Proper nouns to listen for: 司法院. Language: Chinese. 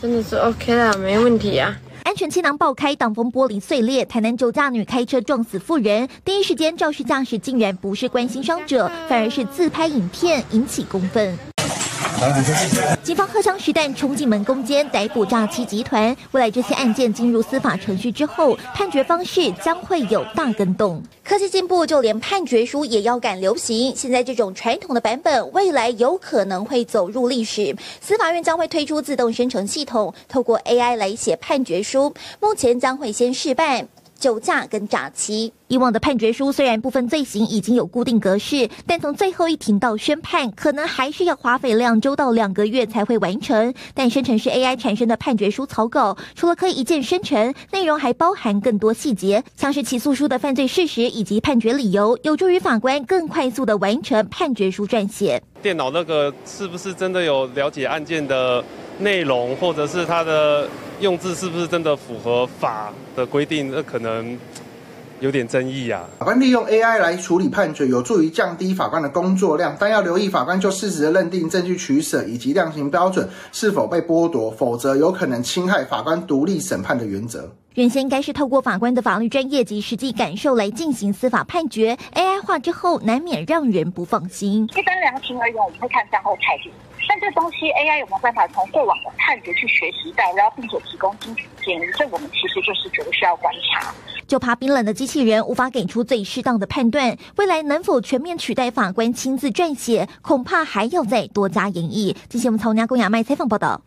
真的是 OK 啦，没问题啊。 安全气囊爆开，挡风玻璃碎裂。台南酒驾女开车撞死妇人，第一时间肇事驾驶竟然不是关心伤者，反而是自拍影片，引起公愤。警方荷枪实弹冲进门攻坚，逮捕诈欺集团。未来这些案件进入司法程序之后，判决方式将会有大更动。科技进步，就连判决书也要赶流行。现在这种传统的版本，未来有可能会走入历史。司法院将会推出自动生成系统，透过 AI 来写判决书。目前将会先试办酒驾跟诈欺。 以往的判决书虽然部分罪行已经有固定格式，但从最后一庭到宣判，可能还是要花费6周到2个月才会完成。但生成式 AI 产生的判决书草稿，除了可以一键生成，内容还包含更多细节，像是起诉书的犯罪事实以及判决理由，有助于法官更快速地完成判决书撰写。电脑那个是不是真的有了解案件的内容，或者是它的用字是不是真的符合法的规定？那可能 有点争议啊。法官利用 AI 来处理判决，有助于降低法官的工作量，但要留意法官就事实的认定、证据取舍以及量刑标准是否被剥夺，否则有可能侵害法官独立审判的原则。 原先应该是透过法官的法律专业及实际感受来进行司法判决 ，AI 化之后难免让人不放心。不单量刑而言，我们会看善后裁决，但这东西 AI 有没有办法从过往的判决去学习到，然后并且提供精准建议？这我们其实就是觉得需要观察。就怕冰冷的机器人无法给出最适当的判断，未来能否全面取代法官亲自撰写，恐怕还要再多加演绎。今天我们曹家公雅麦采访报道。